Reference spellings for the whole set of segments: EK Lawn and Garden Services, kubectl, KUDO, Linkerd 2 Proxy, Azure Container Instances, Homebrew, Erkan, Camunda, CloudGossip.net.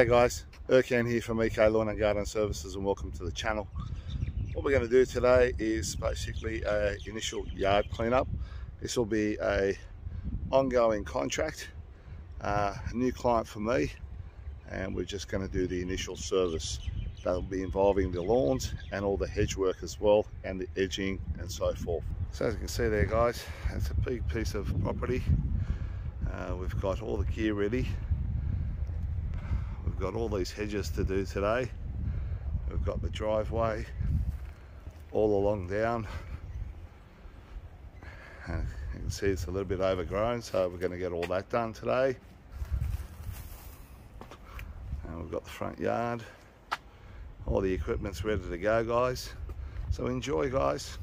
G'day guys, Erkan here from EK Lawn and Garden Services and welcome to the channel. What we're going to do today is basically an initial yard cleanup. This will be an ongoing contract, a new client for me, and we're just going to do the initial service. That'll be involving the lawns and all the hedge work as well, and the edging and so forth. So as you can see there guys, it's a big piece of property. We've got all the gear ready. We've got all these hedges to do today. We've got the driveway all along down, and you can see it's a little bit overgrown, so we're going to get all that done today. And we've got the front yard, all the equipment's ready to go guys, so enjoy guys.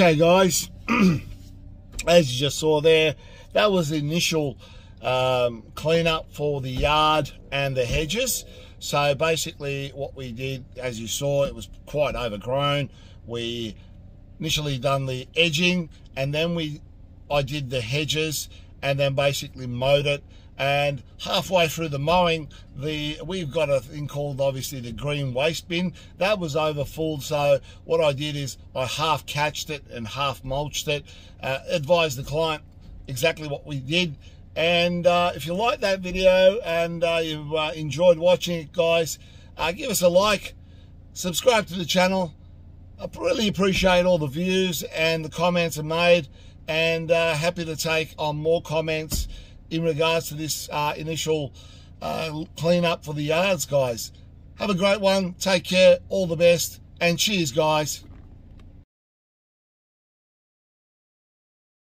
Okay guys, as you just saw there, that was the initial cleanup for the yard and the hedges. So basically what we did, as you saw, it was quite overgrown. We initially done the edging, and then I did the hedges, and then basically mowed it. And halfway through the mowing, we've got a thing called, obviously, the green waste bin. That was overfull, so what I did is I half catched it and half mulched it, advised the client exactly what we did. And if you like that video and you've enjoyed watching it, guys, give us a like, subscribe to the channel. I really appreciate all the views and the comments are made, and happy to take on more comments in regards to this initial cleanup for the yards, guys. Have a great one, take care, all the best, and cheers, guys.